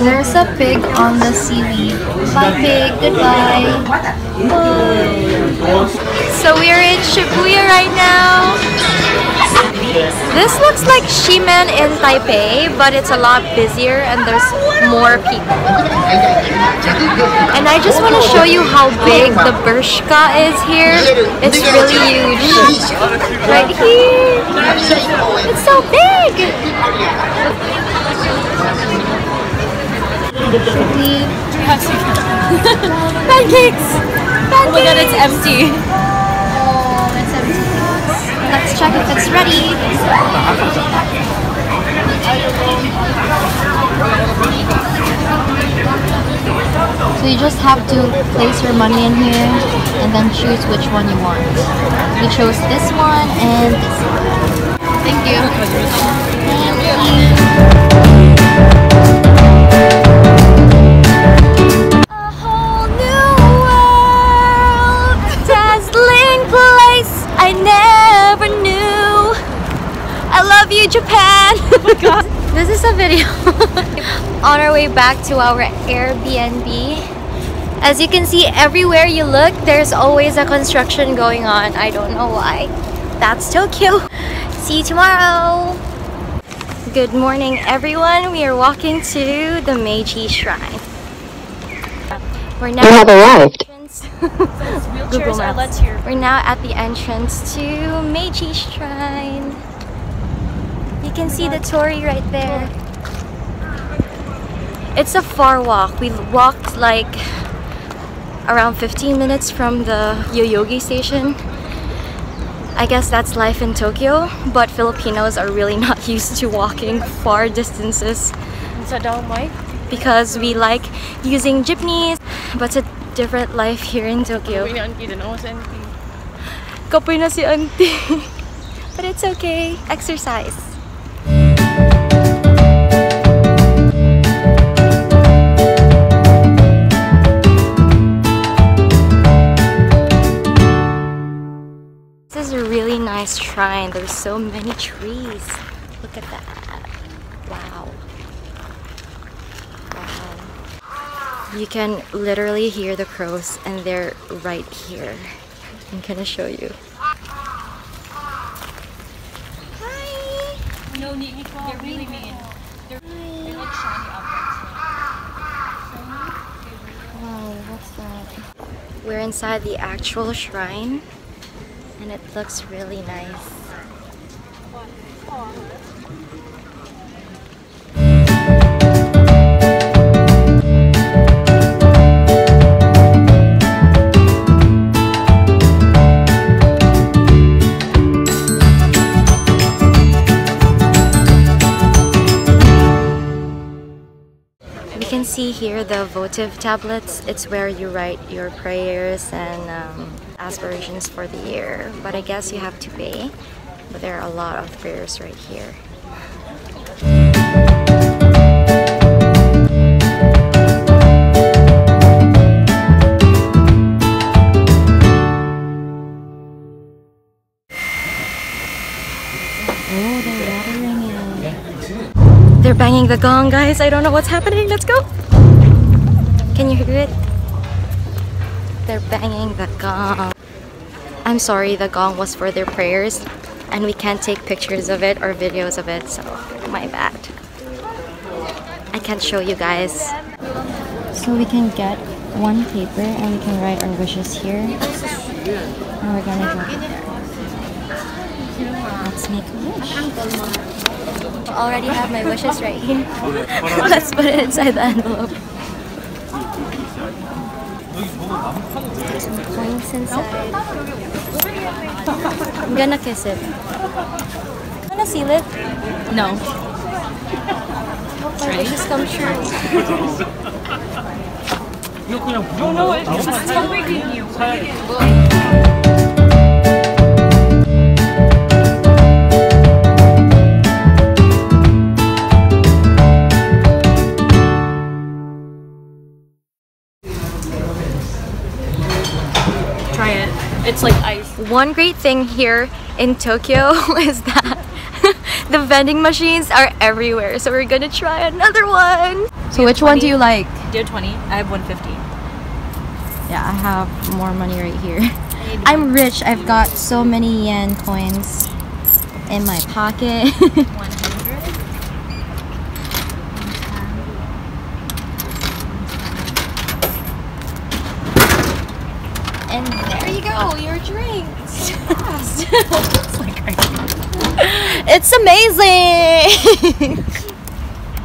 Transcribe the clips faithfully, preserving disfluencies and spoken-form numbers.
There's a pig on the seaweed. Bye pig, goodbye. So we are in Shibuya right now. This looks like Ximen in Taipei, but it's a lot busier and there's more people. And I just want to show you how big the Bershka is here. It's really huge. Right here. It's so big. Sweet. Pancakes! Pancakes! Oh my god, it's empty. Oh, it's empty. Let's check if it's ready. So you just have to place your money in here and then choose which one you want. We chose this one and this one. Thank you. Thank you. Japan! Oh my god. This is a video on our way back to our Airbnb. As you can see, everywhere you look, there's always a construction going on. I don't know why. That's Tokyo. See you tomorrow. Good morning, everyone. We are walking to the Meiji Shrine. We're now we have arrived. Google Maps. We're now at the entrance to Meiji Shrine. You can see the Tori right there. It's a far walk. We walked like around fifteen minutes from the Yoyogi station. I guess that's life in Tokyo, but Filipinos are really not used to walking far distances. Because we like using jeepneys, but it's a different life here in Tokyo. Kapoy na si auntie. But it's okay. Exercise. Shrine. There's so many trees. Look at that. Wow. Wow. You can literally hear the crows and they're right here. I'm gonna show you. Hi! No need, Nicole. They're really mean. They're, they're like shiny objects. Wow, what's that? We're inside the actual shrine. And it looks really nice. We can see here the votive tablets. It's where you write your prayers and um, aspirations for the year, but I guess you have to pay, but there are a lot of prayers right here. Oh, they're rattling it. They're banging the gong, guys. I don't know what's happening. Let's go. Can you hear it? They're banging the gong. I'm sorry, the gong was for their prayers and we can't take pictures of it or videos of it, so my bad. I can't show you guys. So we can get one paper and we can write our wishes here. And we're gonna go there. Let's make a wish. I already have my wishes right here. Let's put it inside the envelope. Coins inside. I'm gonna kiss it. Wanna seal it? No. My wishes come true. No, no, it's just breaking you. It's like ice. One great thing here in Tokyo is that the vending machines are everywhere. So we're gonna try another one. So which one do you like? Dear twenty, I have one fifty. Yeah, I have more money right here. I'm rich. I've got so many yen coins in my pocket. And there you go, your drinks. It's amazing.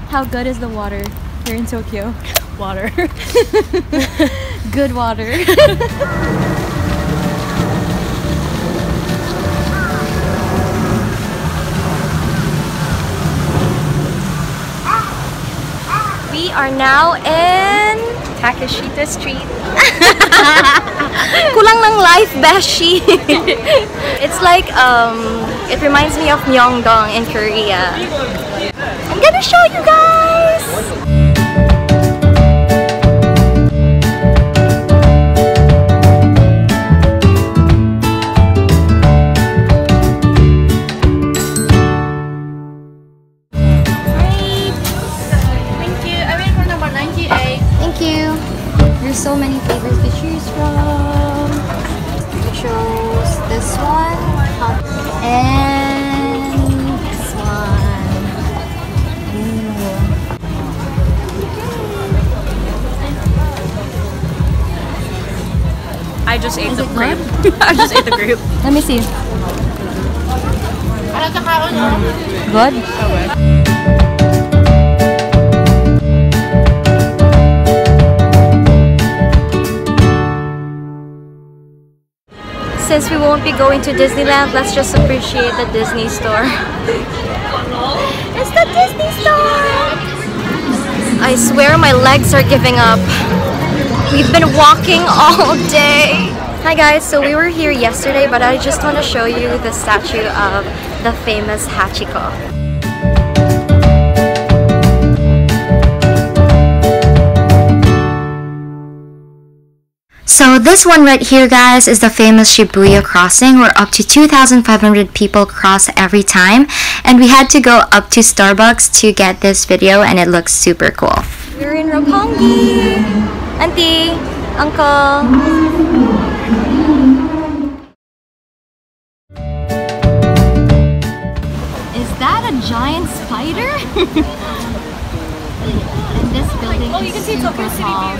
How good is the water here in Tokyo? Water. Good water. We are now in Takeshita Street. Kulang ng life bashi. It's like um it reminds me of Myeongdong in Korea. I'm gonna show you guys. Great. Thank you. I'm waiting for number ninety-eight. Thank you. There's so many flavors to choose from. Chose this one and this one. Mm. I just ate Is the grape. I just ate the grape. Let me see. Mm. Good? Oh, good. Since we won't be going to Disneyland, let's just appreciate the Disney store. It's the Disney store! I swear my legs are giving up. We've been walking all day. Hi guys, so we were here yesterday, but I just want to show you the statue of the famous Hachiko. So this one right here, guys, is the famous Shibuya crossing where up to two thousand five hundred people cross every time, and we had to go up to Starbucks to get this video, and it looks super cool. We're in Roppongi. Auntie, uncle. Is that a giant spider? And this building oh, you can see Tokyo City view.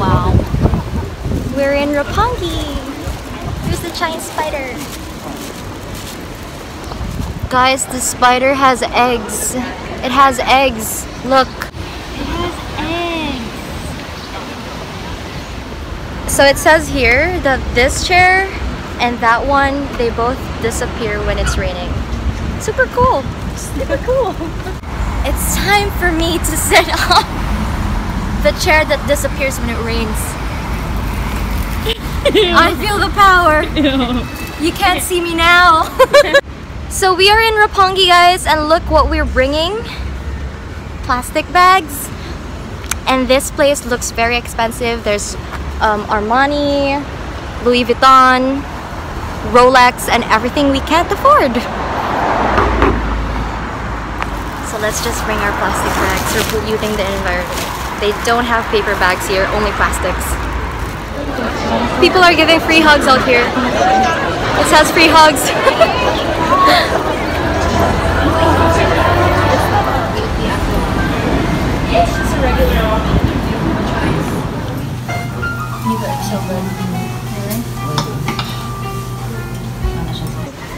Wow. We're in Roppongi. Here's the giant spider. Guys, the spider has eggs. It has eggs. Look. It has eggs. So it says here that this chair and that one, they both disappear when it's raining. Super cool. Super cool. It's time for me to sit on the chair that disappears when it rains. I feel the power. Ew. You can't see me now. So we are in Roppongi, guys, and look what we're bringing. Plastic bags. And this place looks very expensive. There's um, Armani, Louis Vuitton, Rolex, and everything we can't afford. So let's just bring our plastic bags. We're polluting the environment. They don't have paper bags here, only plastics. People are giving free hugs out here. It says free hugs. It's just a regular one. You got children.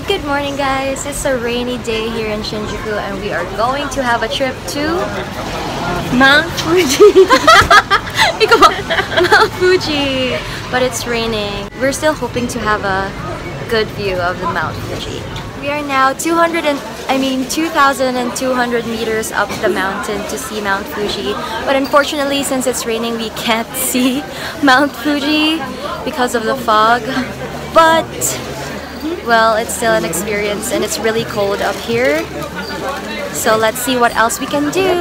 Good morning, guys. It's a rainy day here in Shinjuku, and we are going to have a trip to Mount Fuji. Mount Fuji, but it's raining. We're still hoping to have a good view of the Mount Fuji. We are now two hundred and I mean two thousand two hundred meters up the mountain to see Mount Fuji, but unfortunately, since it's raining, we can't see Mount Fuji because of the fog. But well, it's still an experience, and it's really cold up here. So let's see what else we can do.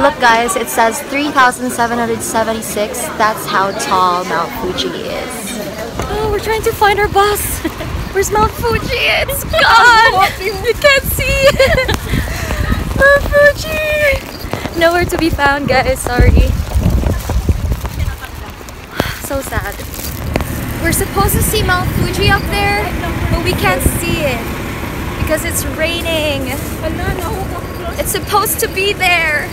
Look guys, it says three thousand seven hundred seventy-six. That's how tall Mount Fuji is. Oh, we're trying to find our bus. Where's Mount Fuji? It's gone! You can't see it! Mount Fuji! Nowhere to be found guys, sorry. So sad. We're supposed to see Mount Fuji up there, but we can't see it. Because it's raining. It's supposed to be there.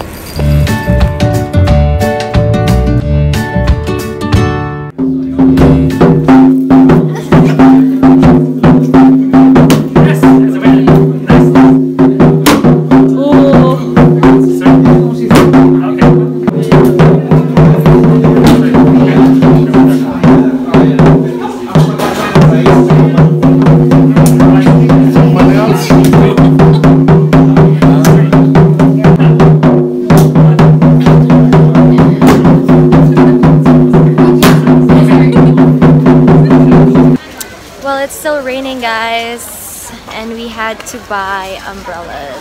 Raining guys, and we had to buy umbrellas.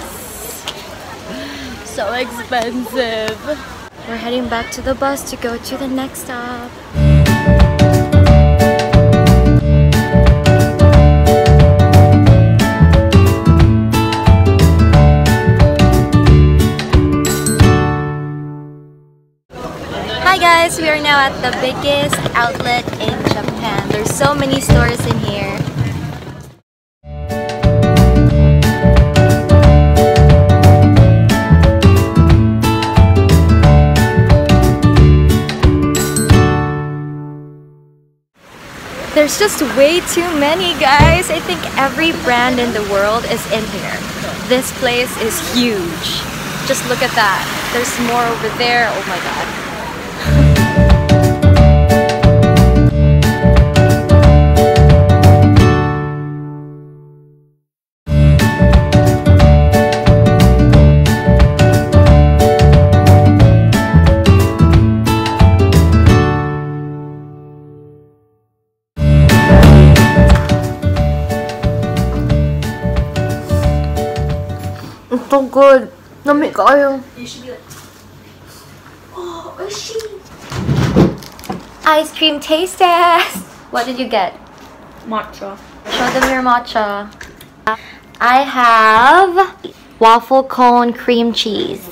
So expensive. We're heading back to the bus to go to the next stop. Hi guys, we are now at the biggest outlet in Japan. There's so many stores in here. There's just way too many guys. I think every brand in the world is in here. This place is huge. Just look at that. There's more over there. Oh my god. It's so good. Let me go. You should be like, oh, Oishi. Ice cream taste test. What did you get? Matcha. Show them your matcha. I have waffle cone cream cheese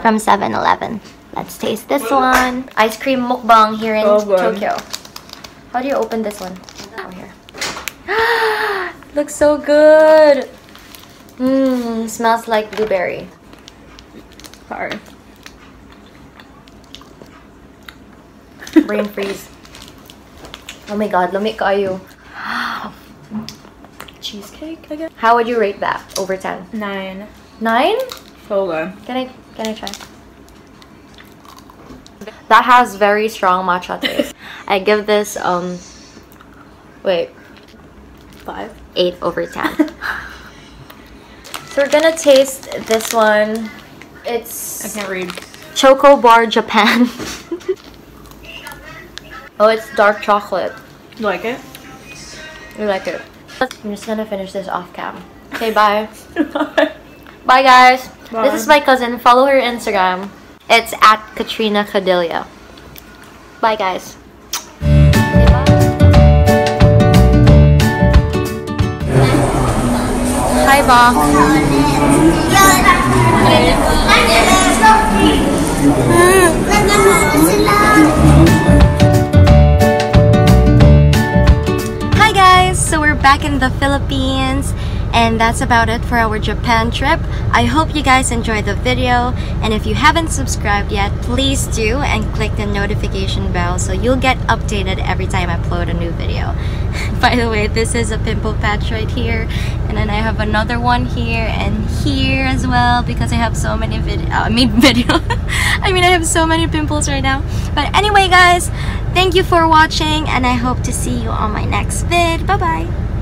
from seven eleven. Let's taste this one. Ice cream mukbang here in oh, Tokyo. How do you open this one? Oh, here. Looks so good. Mmm, smells like blueberry. Sorry. Brain freeze. Oh my god, lamig kayo. Cheesecake again? How would you rate that over ten? Nine. Nine? So good. Can I can I try? That has very strong matcha taste. I give this um wait. Five? Eight over ten. So we're gonna taste this one. It's... I can't read. Choco Bar Japan. Oh, it's dark chocolate. You like it? You like it. I'm just gonna finish this off cam. Okay, bye. Bye. Bye, guys. Bye. This is my cousin. Follow her Instagram. It's at Katrina Cadillia. Bye, guys. Hi, Bob. Hi guys, so we're back in the Philippines and that's about it for our Japan trip. I hope you guys enjoyed the video, and if you haven't subscribed yet, please do and click the notification bell so you'll get updated every time I upload a new video. By the way, this is a pimple patch right here, and then I have another one here and here as well because I have so many vid- uh, I made video I mean I have so many pimples right now. But anyway guys, thank you for watching and I hope to see you on my next vid. Bye bye.